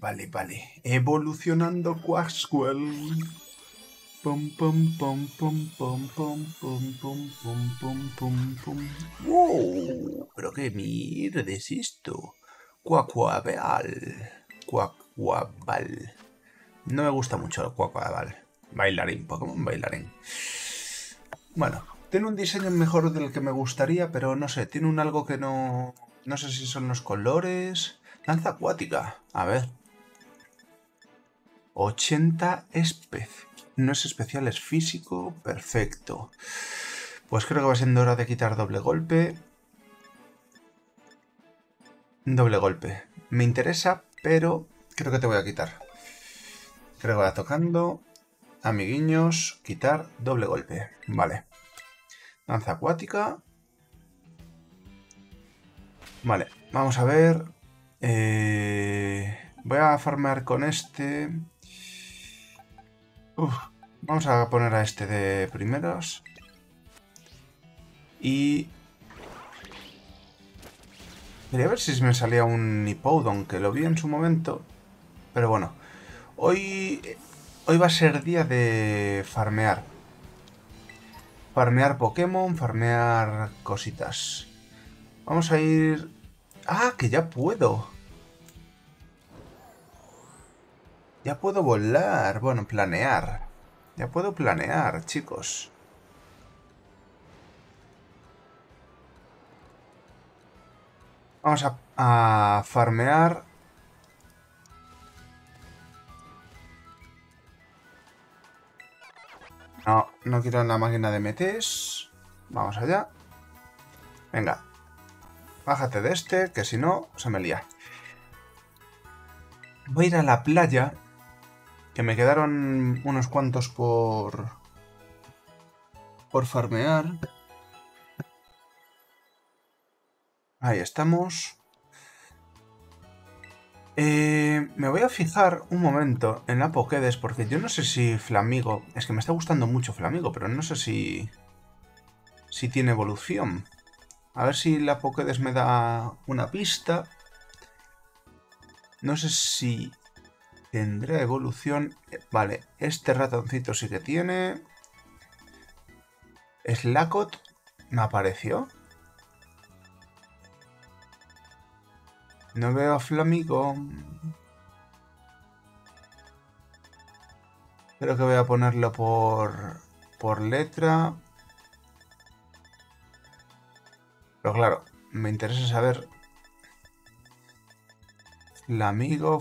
Vale. Evolucionando Quaxquel. Pum, pum, pum, pum, pum, pum, pum, pum, pum, pum, pum, pum. ¡Wow! ¿Pero qué mierda es esto? Quaquabeal. Quaquaval. No me gusta mucho el Quaquaval. Bailarín, Pokémon bailarín. Bueno, tiene un diseño mejor del que me gustaría, pero no sé, tiene un algo que no... No sé si son los colores... Lanza acuática, a ver... 80 especias. No es especial, es físico, perfecto. Pues creo que va siendo hora de quitar doble golpe. Doble golpe. Me interesa, pero creo que te voy a quitar. Creo que va tocando. Amiguiños, quitar doble golpe. Vale. Danza acuática. Vale, vamos a ver. Voy a farmear con este. Vamos a poner a este de primeros. Y... quería ver si me salía un Hippowdon, que lo vi en su momento. Pero bueno. Hoy va a ser día de farmear. Farmear Pokémon, farmear cositas. Vamos a ir... ¡Ah, que ya puedo! Ya puedo volar. Bueno, planear. Ya puedo planear, chicos. Vamos a farmear. No, no quiero la máquina de metes. Vamos allá. Venga. Bájate de este, que si no, se me lía. Voy a ir a la playa. Que me quedaron unos cuantos por farmear. Ahí estamos. Me voy a fijar un momento en la Pokédex, porque yo no sé si Flamigo... Es que me está gustando mucho Flamigo, pero no sé si tiene evolución. A ver si la Pokédex me da una pista. No sé si... tendrá evolución. Vale, este ratoncito sí que tiene. Slackot me apareció. No veo a Flamigo. Creo que voy a ponerlo por letra. Pero claro, me interesa saber... Flamigo...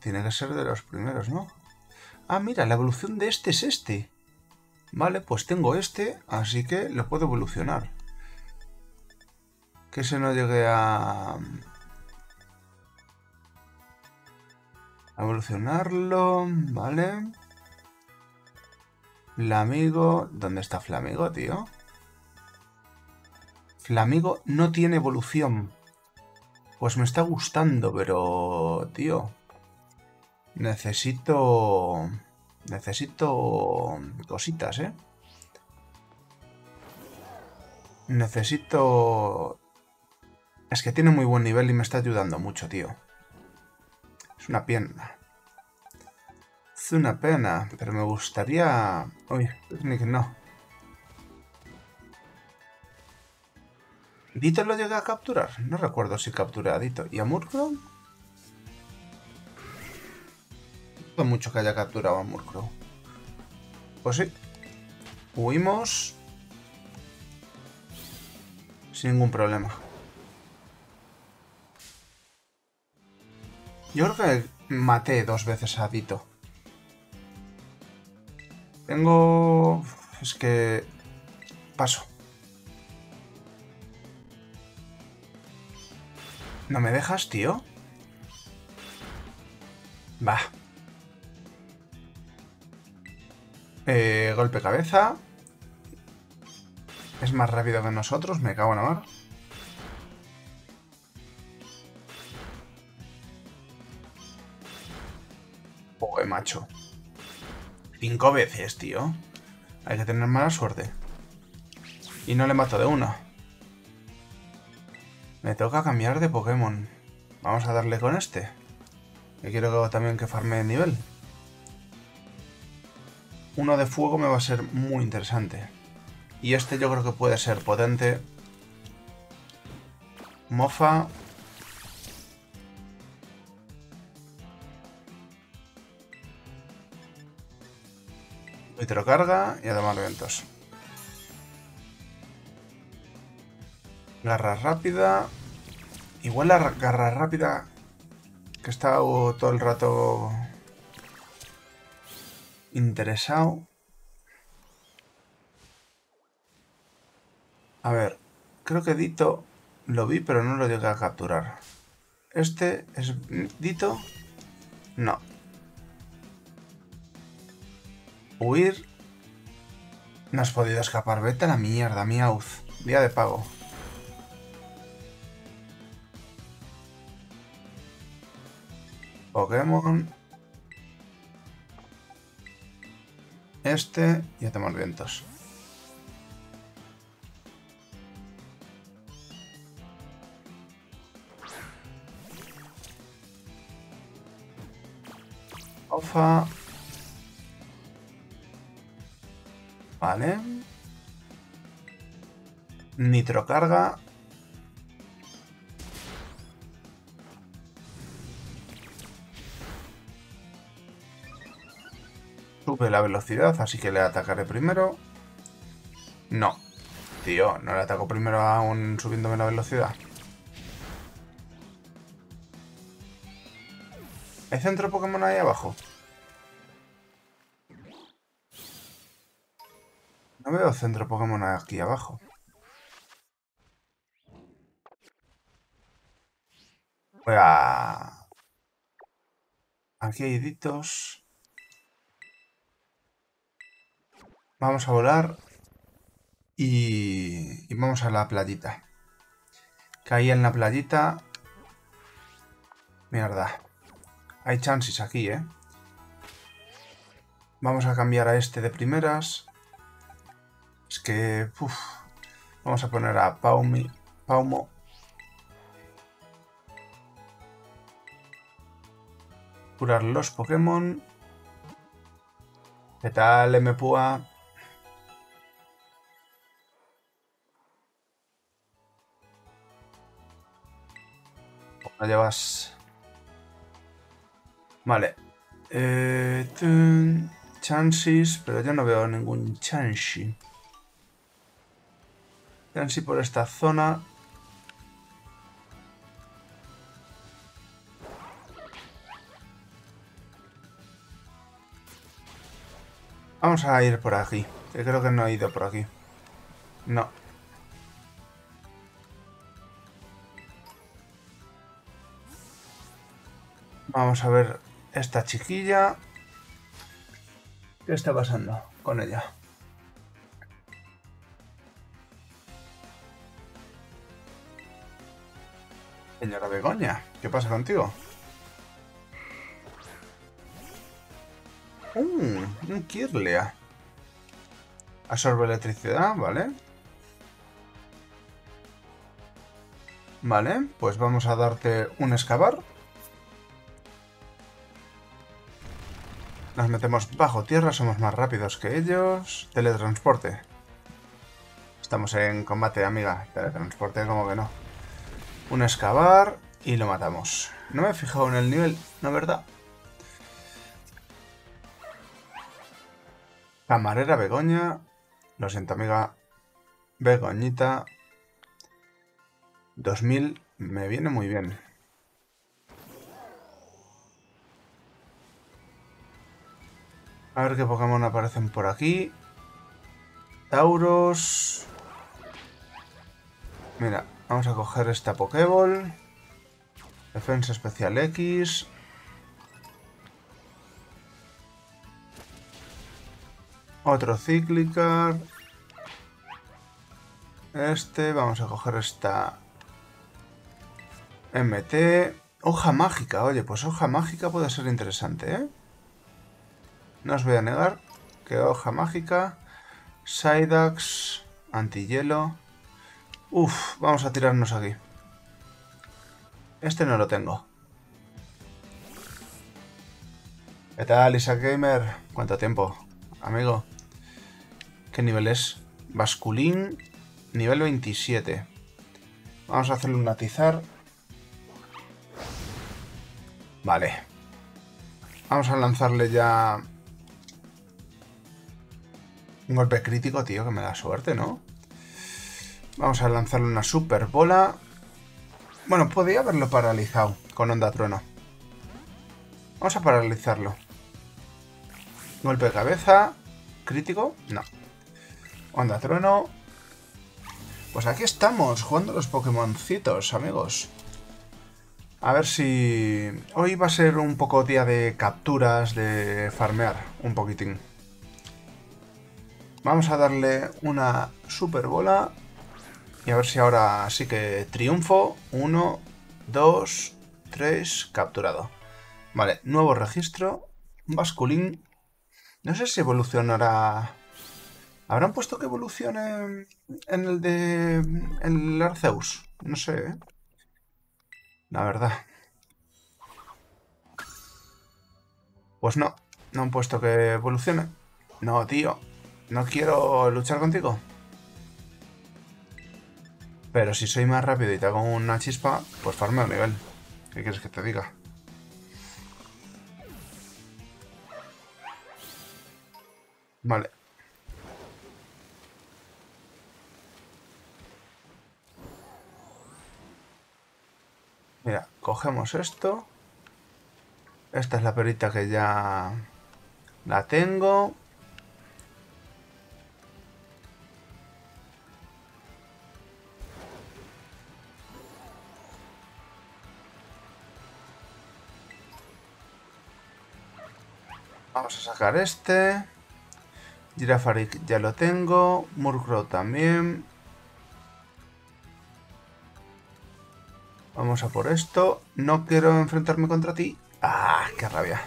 Tiene que ser de los primeros, ¿no? Ah, mira, la evolución de este es este. Vale, pues tengo este, así que lo puedo evolucionar. Que se no llegue a... evolucionarlo, ¿vale? Flamigo... ¿Dónde está Flamigo, tío? Flamigo no tiene evolución. Pues me está gustando, pero... tío... Necesito cositas, ¿eh? Necesito... Es que tiene muy buen nivel y me está ayudando mucho, tío. Es una pena. Es una pena, pero me gustaría... Uy, no. ¿Dito lo llegué a capturar? No recuerdo si capturé a Dito. ¿Y a Murkrow? Mucho que haya capturado a Murkrow. Pues sí. Huimos. Sin ningún problema. Yo creo que maté 2 veces a Dito. Tengo... Es que... Paso. ¿No me dejas, tío? Va. Golpe cabeza. Es más rápido que nosotros, me cago en la mar. Joder, macho. 5 veces, tío. Hay que tener mala suerte. Y no le mato de una. Me toca cambiar de Pokémon. Vamos a darle con este. Yo quiero también que farme nivel. Uno de fuego me va a ser muy interesante. Y este yo creo que puede ser potente. Mofa. Vitrocarga y además vientos. Garra rápida. Igual la garra rápida que he estado todo el rato interesado. A ver, creo que Dito lo vi, pero no lo llegué a capturar. ¿Este es Dito? No. Huir. No has podido escapar. Vete a la mierda, Miauz. Día de pago. Pokémon. Este. Y hacemos vientos. Ofa. Vale. Nitrocarga. Sube la velocidad, así que le atacaré primero. No. Tío, no le ataco primero aún subiéndome la velocidad. ¿Hay centro Pokémon ahí abajo? No veo centro Pokémon aquí abajo. Oiga. Aquí hay Ditos. Vamos a volar. Y vamos a la playita. Caí en la playita. Mierda. Hay chances aquí, ¿eh? Vamos a cambiar a este de primeras. Es que... Uf. Vamos a poner a Paumo. Curar los Pokémon. ¿Qué tal, Mpua? La llevas... Vale. Chansis, pero yo no veo ningún Chansey. Chansey por esta zona. Vamos a ir por aquí. Que creo que no he ido por aquí. No. Vamos a ver... Esta chiquilla... ¿Qué está pasando con ella? Señora Begoña, ¿qué pasa contigo? Un Kirlia. Absorbe electricidad, ¿vale? Vale, pues vamos a darte un excavar. Nos metemos bajo tierra, somos más rápidos que ellos. Teletransporte. Estamos en combate, amiga. Teletransporte, como que no. Un excavar y lo matamos. No me he fijado en el nivel, ¿no es verdad? Camarera Begoña. Lo siento, amiga. Begoñita. 2000. Me viene muy bien. A ver qué Pokémon aparecen por aquí. Tauros. Mira, vamos a coger esta Pokéball. Defensa especial X. Otro Cyclicar. Este, vamos a coger esta MT. Hoja mágica, oye, pues hoja mágica puede ser interesante, ¿eh? No os voy a negar que hoja mágica, Psyduck, antihielo. Uf, vamos a tirarnos aquí. Este no lo tengo. ¿Qué tal, Isaac Gamer? ¿Cuánto tiempo, amigo? ¿Qué nivel es? Basculín, nivel 27. Vamos a hacerle un atizar. Vale. Vamos a lanzarle ya... Un golpe crítico, tío, que me da suerte, ¿no? Vamos a lanzarle una super bola. Bueno, podía haberlo paralizado con onda trueno. Vamos a paralizarlo. Golpe de cabeza. Crítico. No. Onda trueno. Pues aquí estamos, jugando los Pokémoncitos, amigos. A ver si... Hoy va a ser un poco día de capturas, de farmear un poquitín. Vamos a darle una super bola. Y a ver si ahora sí que triunfo. 1, 2, 3, capturado. Vale, nuevo registro. Basculín. No sé si evolucionará... ¿Habrán puesto que evolucione en el de... el Arceus? No sé, ¿eh? La verdad. Pues no. No han puesto que evolucione. No, tío. No quiero luchar contigo. Pero si soy más rápido y te hago una chispa, pues farmeo un nivel. ¿Qué quieres que te diga? Vale. Mira, cogemos esto. Esta es la perita que ya la tengo. Vamos a sacar este. Girafarik ya lo tengo. Murkrow también. Vamos a por esto. No quiero enfrentarme contra ti. ¡Ah! ¡Qué rabia!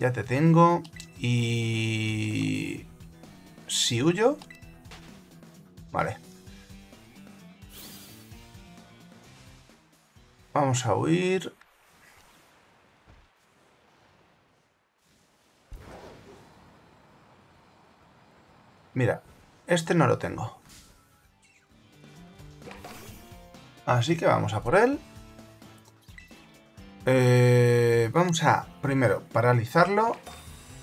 Ya te tengo. Y... ¿Si huyo? Vale. Vamos a huir. Mira, este no lo tengo. Así que vamos a por él. Vamos a, primero, paralizarlo.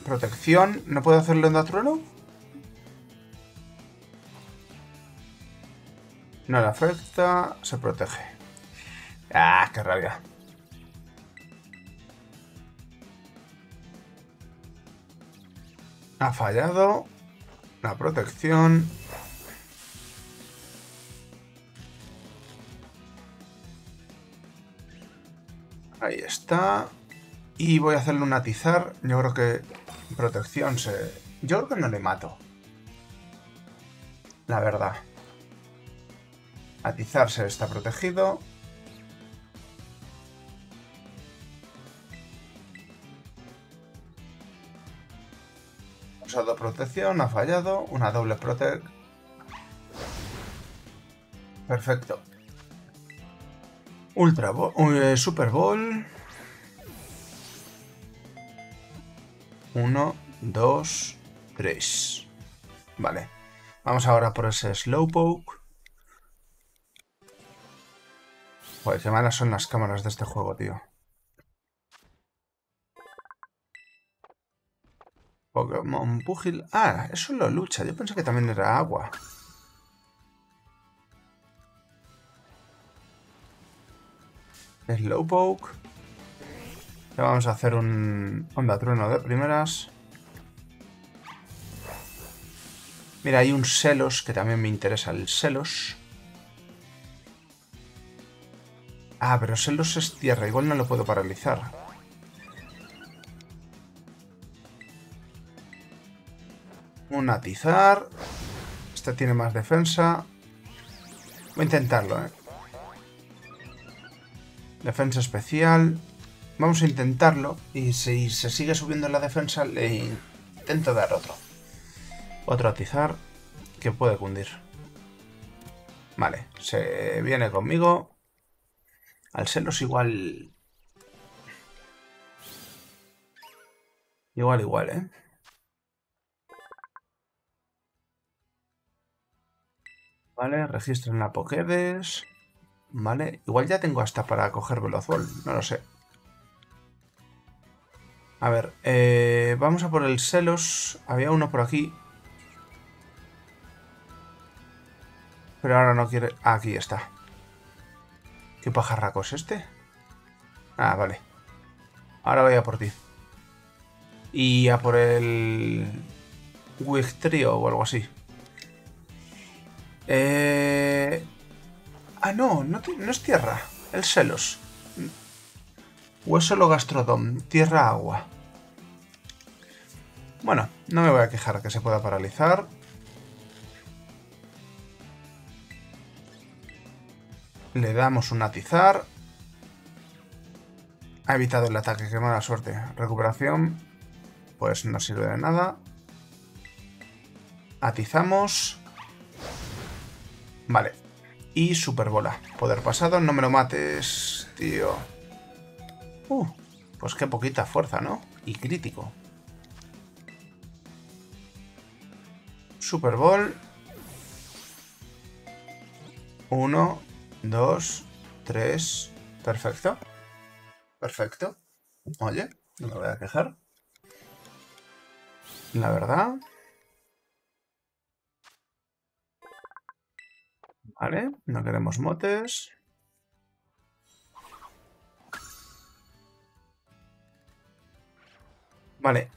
Protección. ¿No puedo hacerle onda trueno? No le afecta. Se protege. ¡Ah, qué rabia! Ha fallado. La protección. Ahí está. Y voy a hacerle un atizar. Yo creo que protección se... Yo creo que no le mato. La verdad. Atizar se está protegido. Usado protección, ha fallado, una doble protect. Perfecto. Ultra Ball, Super Ball. 1, 2, 3. Vale. Vamos ahora por ese Slowpoke. Joder, qué malas son las cámaras de este juego, tío. Pokémon Pugil. Ah, eso lo lucha. Yo pensé que también era agua. Slowpoke. Le vamos a hacer un onda trueno de primeras. Mira, hay un Celos, que también me interesa el Celos. Ah, pero Celos es tierra. Igual no lo puedo paralizar. Un atizar. Este tiene más defensa. Voy a intentarlo, ¿eh? Defensa especial. Vamos a intentarlo. Y si se sigue subiendo la defensa, le intento dar otro. Otro atizar que puede cundir. Vale. Se viene conmigo. Al serlos igual... Igual, igual, ¿eh? Vale, registro en la Pokédex. Vale, igual ya tengo hasta para coger Velozball, no lo sé. A ver, vamos a por el Celos. Había uno por aquí. Pero ahora no quiere... Ah, aquí está. ¿Qué pajarraco es este? Ah, vale. Ahora voy a por ti. Y a por el... Wigtrio o algo así. Ah, no, no es tierra. El Celos. Hueso lo Gastrodon, tierra agua. Bueno, no me voy a quejar que se pueda paralizar. Le damos un atizar. Ha evitado el ataque, qué mala suerte. Recuperación, pues no sirve de nada. Atizamos. Vale. Y superbola. Poder pasado, no me lo mates, tío. Pues qué poquita fuerza, ¿no? Y crítico. Superball. 1, 2, 3. Perfecto. Perfecto. Oye, no me voy a quejar. La verdad. Vale, no queremos motes. Vale,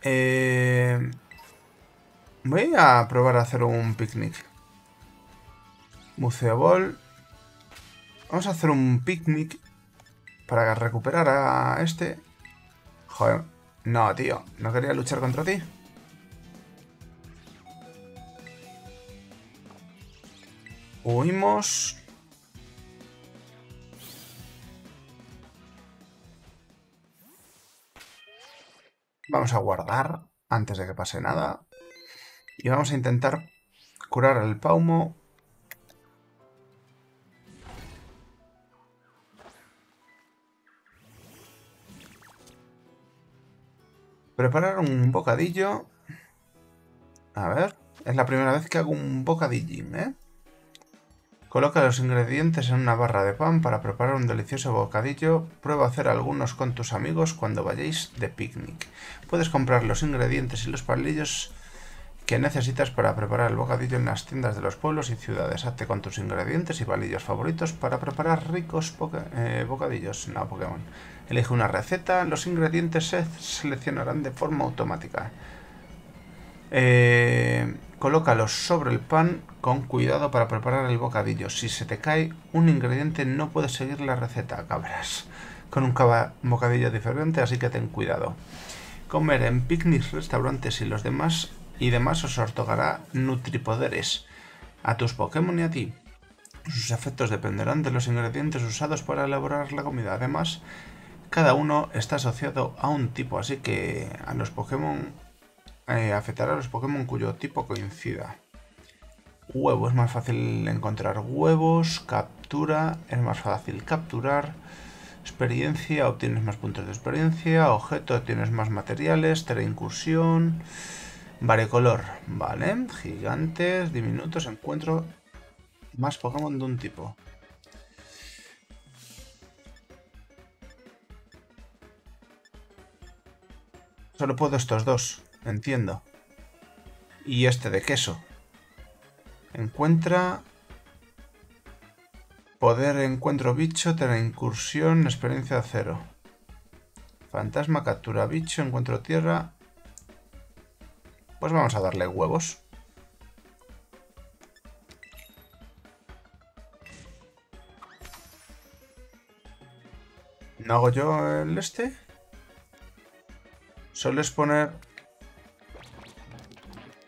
voy a probar a hacer un picnic. Buceobol. Vamos a hacer un picnic para recuperar a este. Joder, no, tío, no quería luchar contra ti. Huimos. Vamos a guardar antes de que pase nada. Y vamos a intentar curar el Paumo. Preparar un bocadillo. A ver, es la primera vez que hago un bocadillo, ¿eh? Coloca los ingredientes en una barra de pan para preparar un delicioso bocadillo. Prueba a hacer algunos con tus amigos cuando vayáis de picnic. Puedes comprar los ingredientes y los palillos que necesitas para preparar el bocadillo en las tiendas de los pueblos y ciudades. Hazte con tus ingredientes y palillos favoritos para preparar ricos bocadillos. No, Pokémon. Elige una receta. Los ingredientes se seleccionarán de forma automática. Colócalos sobre el pan con cuidado para preparar el bocadillo. Si se te cae un ingrediente no puedes seguir la receta, cabras. Con un bocadillo diferente, así que ten cuidado. Comer en picnics, restaurantes y los demás os otorgará nutripoderes a tus Pokémon y a ti. Sus efectos dependerán de los ingredientes usados para elaborar la comida. Además, cada uno está asociado a un tipo, así que a los Pokémon... afectará a los Pokémon cuyo tipo coincida. Huevo, es más fácil encontrar huevos. Captura, es más fácil capturar. Experiencia, obtienes más puntos de experiencia. Objeto, obtienes más materiales. Teraincursión. Variecolor, vale. Gigantes, diminutos, encuentro más Pokémon de un tipo. Solo puedo estos dos. Entiendo. Y este de queso. Encuentra. Poder, encuentro bicho, teraincursión, experiencia 0. Fantasma, captura bicho, encuentro tierra. Pues vamos a darle huevos. ¿No hago yo el este? Solo es poner...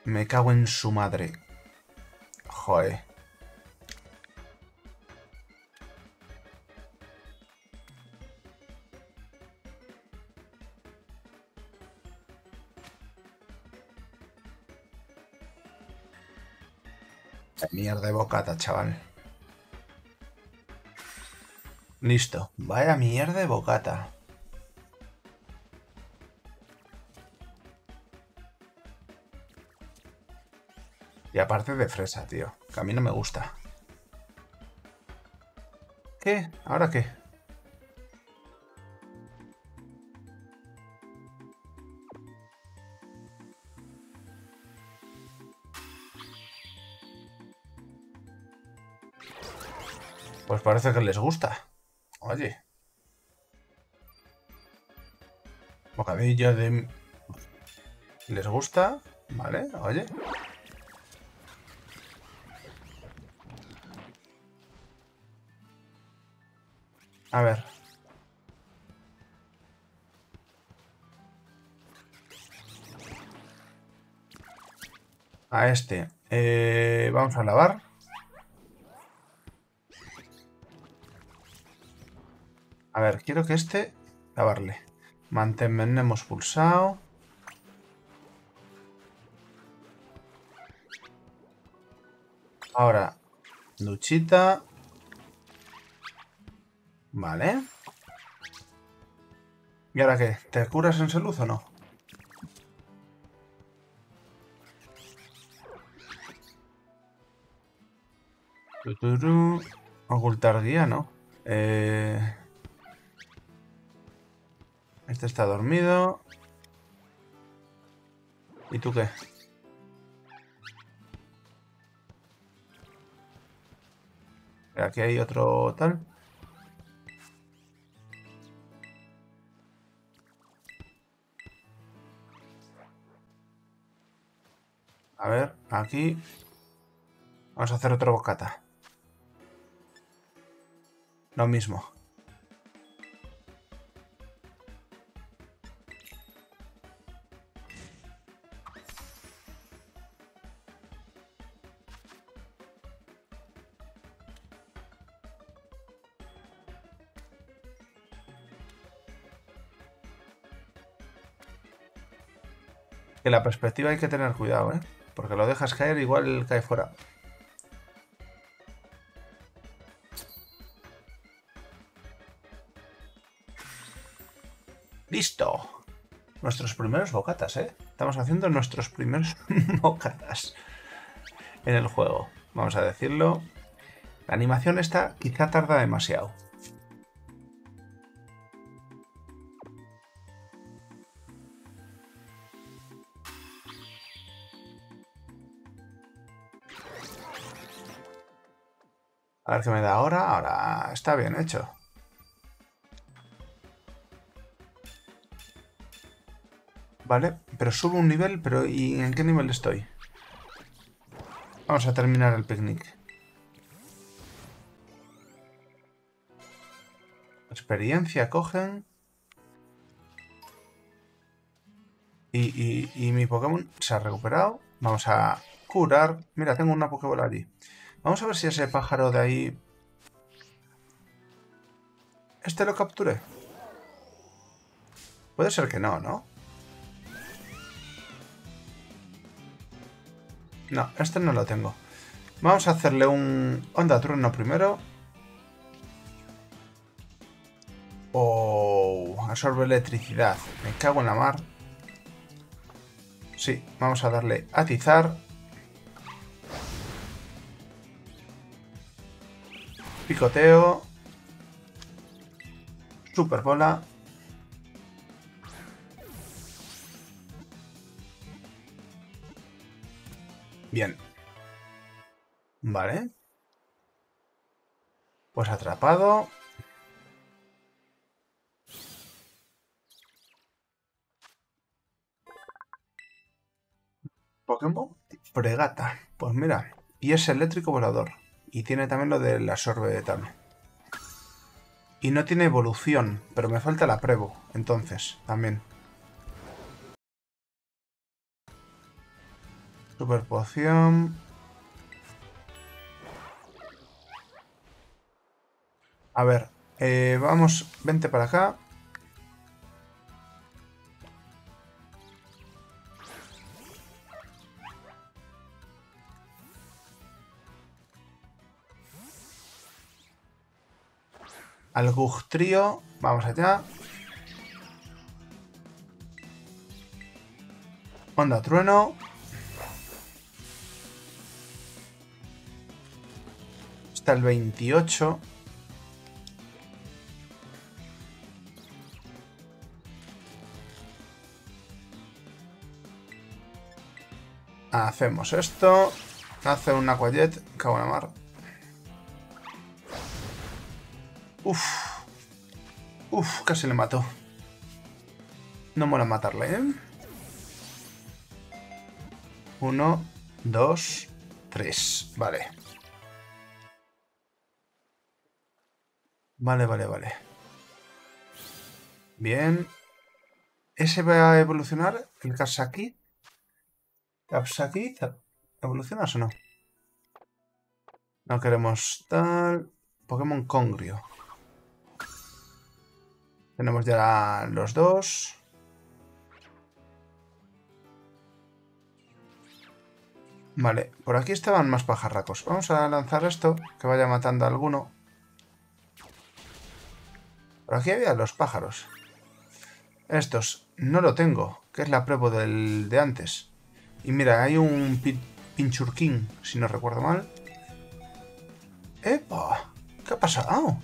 Me cago en su madre. Joder. Mierda de bocata, chaval. Listo. Vaya mierda de bocata. Y aparte de fresa, tío. Que a mí no me gusta. ¿Qué? ¿Ahora qué? Pues parece que les gusta. Oye. Bocadillo de... ¿Les gusta? Vale, oye. A ver. A este. Vamos a lavar. A ver, quiero que este... Lavarle. Mantenemos pulsado. Ahora, duchita. Vale. ¿Y ahora qué? ¿Te curas en salud o no? Ocultar guía, ¿no? Este está dormido. ¿Y tú qué? Aquí hay otro tal. A ver, aquí. Vamos a hacer otro bocata. Lo mismo. Que la perspectiva hay que tener cuidado, ¿eh? Porque lo dejas caer, igual cae fuera. ¡Listo! Nuestros primeros bocatas, ¿eh? Estamos haciendo nuestros primeros bocatas en el juego. Vamos a decirlo. La animación esta quizá tarda demasiado. A ver qué me da ahora. Ahora está bien hecho. Vale, pero subo un nivel, pero ¿y en qué nivel estoy? Vamos a terminar el picnic. Experiencia cogen. Y mi Pokémon se ha recuperado. Vamos a curar. Mira, tengo una Pokébola allí. Vamos a ver si ese pájaro de ahí... ¿Este lo capturé? Puede ser que no, ¿no? No, este no lo tengo. Vamos a hacerle un onda trueno primero. Oh, absorbe electricidad. Me cago en la mar. Sí, vamos a darle atizar. Picoteo. Super bola. Bien. Vale. Pues atrapado. Pokémon Fregata. Pues mira. Y es eléctrico volador. Y tiene también lo del absorbe de tal. Y no tiene evolución, pero me falta la Prevo, entonces, también. Super poción. A ver, vamos, vente para acá. Al Gugtrio, vamos allá. Onda trueno. hasta el 28. Hacemos esto. Hace un Aquajet. Cago en la mar. Uf. Uf, casi le mató. No mola matarle, ¿eh? 1, 2, 3. Vale. Vale. Bien. Ese va a evolucionar. El Kasaki. Kapsaki, ¿evolucionas o no? No queremos tal... Pokémon Congrio. Tenemos ya los dos. Vale, por aquí estaban más pajarracos. Vamos a lanzar esto, que vaya matando a alguno. Por aquí había los pájaros. Estos, no lo tengo, que es la prueba del de antes. Y mira, hay un Pinchurquín, si no recuerdo mal. ¡Epa! ¿Qué ha pasado?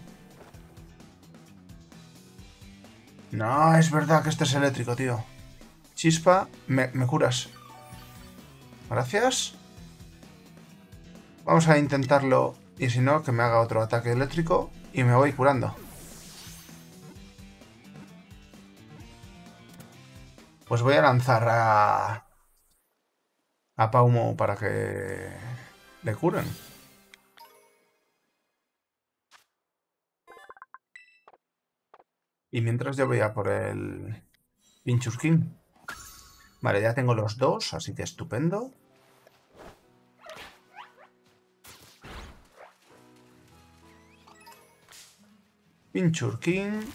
No, es verdad que este es eléctrico, tío. Chispa, me curas. Gracias. Vamos a intentarlo. Y si no, que me haga otro ataque eléctrico. Y me voy curando. Pues voy a lanzar a Paumo para que le curen. Y mientras yo voy a por el Pinchurquín. Vale, ya tengo los dos, así que estupendo. Pinchurquín.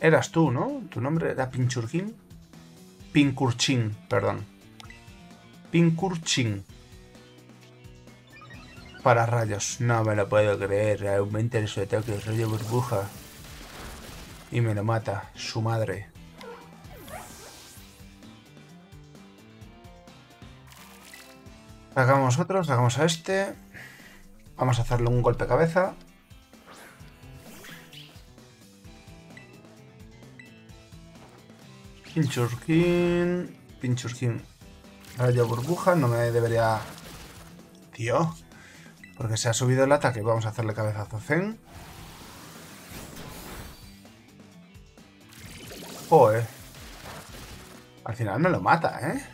Eras tú, ¿no? Tu nombre era Pinchurquín. Pinchurquín, perdón. Pinchurquín. Para rayos. No me lo puedo creer. Aumenta su ataque de rayo burbuja. Y me lo mata. Su madre. Hagamos otros. Hagamos a este. Vamos a hacerle un golpe de cabeza. Pinchurquín. Pinchurquín. Rayo burbuja, no me debería... Tío. Porque se ha subido el ataque. Vamos a hacerle cabezazo Zen. Joder. Al final me lo mata, ¿eh?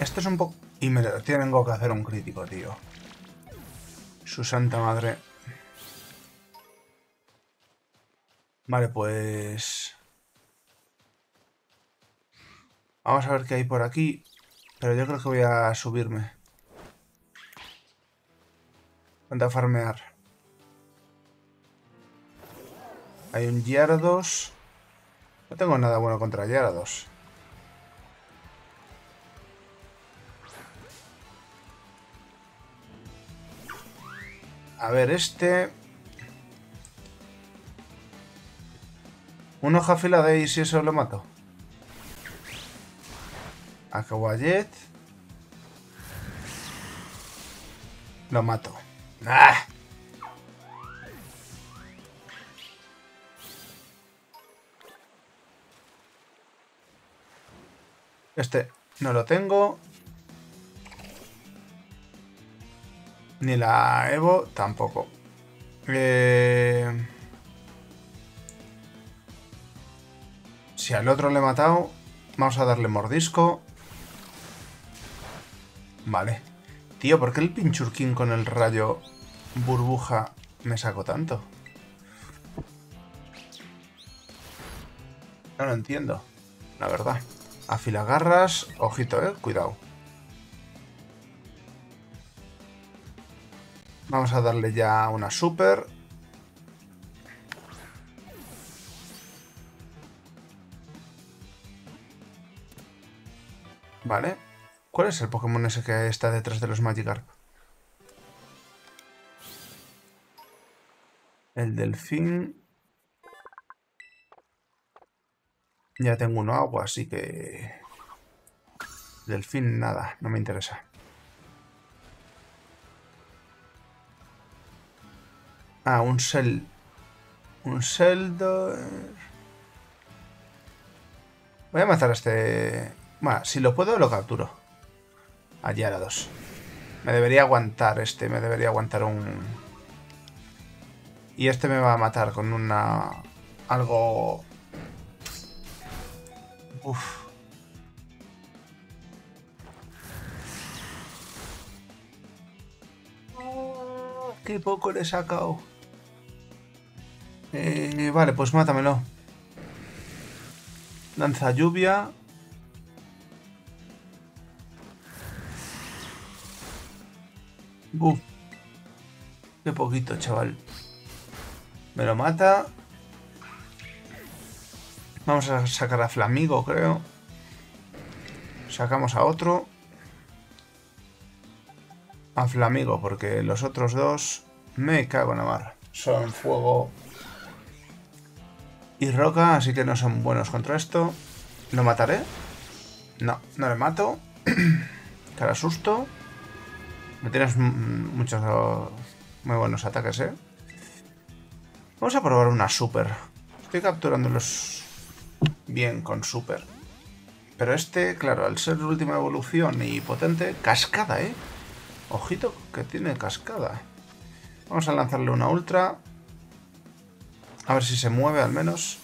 Esto es un poco... Y me tengo que hacer un crítico, tío. Su santa madre. Vale, pues... Vamos a ver qué hay por aquí, pero yo creo que voy a subirme. Voy a farmear. Hay un Gyarados. No tengo nada bueno contra Gyarados. A ver este. Una hoja afilada de ahí, si eso lo mato. Aquajet. Lo mato. ¡Ah! Este no lo tengo. Ni la Evo tampoco. Si al otro le he matado, vamos a darle mordisco. Vale. Tío, ¿por qué el Pinchurquín con el rayo burbuja me sacó tanto? No lo entiendo, la verdad. Afilagarras, ojito, cuidado. Vamos a darle ya una super. Vale. ¿Cuál es el Pokémon ese que está detrás de los Magikarp? El delfín. Ya tengo uno agua, así que... Delfín nada, no me interesa. Ah, un Sel... un Seldor... Voy a matar a este... Bueno, si lo puedo, lo capturo. Allí a la 2. Me debería aguantar este. Me debería aguantar un... Y este me va a matar con una... algo... Uf. Oh, qué poco le he sacado. Vale, pues mátamelo. Lanza lluvia. Qué poquito, chaval. Me lo mata. Vamos a sacar a Flamigo, creo. Sacamos a otro. A Flamigo, porque los otros dos... Me cago en la mar. Son fuego... y roca, así que no son buenos contra esto. ¿Lo mataré? No, no le mato. Cara susto. Me tienes muchos... muy buenos ataques, ¿eh? Vamos a probar una super. Estoy capturándolos bien con super. Pero este, claro, al ser última evolución y potente... Cascada, ¿eh? Ojito que tiene cascada. Vamos a lanzarle una ultra... A ver si se mueve al menos.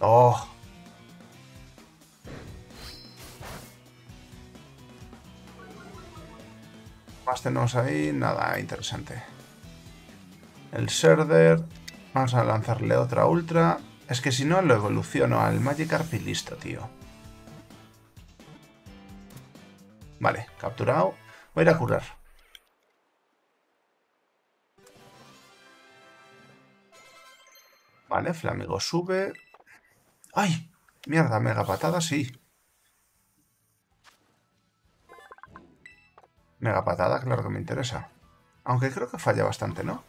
¡Oh! Más tenemos ahí. Nada interesante. El Shredder. Vamos a lanzarle otra ultra. Es que si no lo evoluciono al Magikarp y listo, tío. Vale, capturado. Voy a ir a curar. Vale, Flamigo sube. ¡Ay! Mierda, mega patada, sí. Mega patada, claro que me interesa. Aunque creo que falla bastante, ¿no?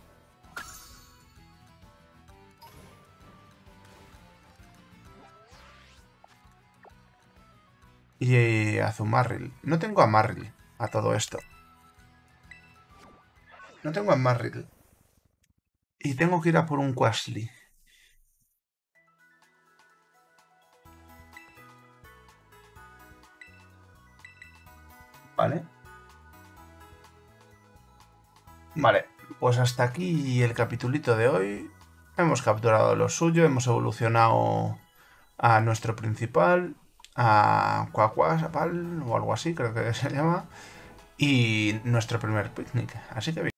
Y Azumarill. No tengo a Marril a todo esto. No tengo a Marril. Y tengo que ir a por un Quasly. Vale. Vale, pues hasta aquí el capitulito de hoy. Hemos capturado lo suyo, hemos evolucionado a nuestro principal, a Quaquaxapal o algo así, creo que se llama, y nuestro primer picnic. Así que bien.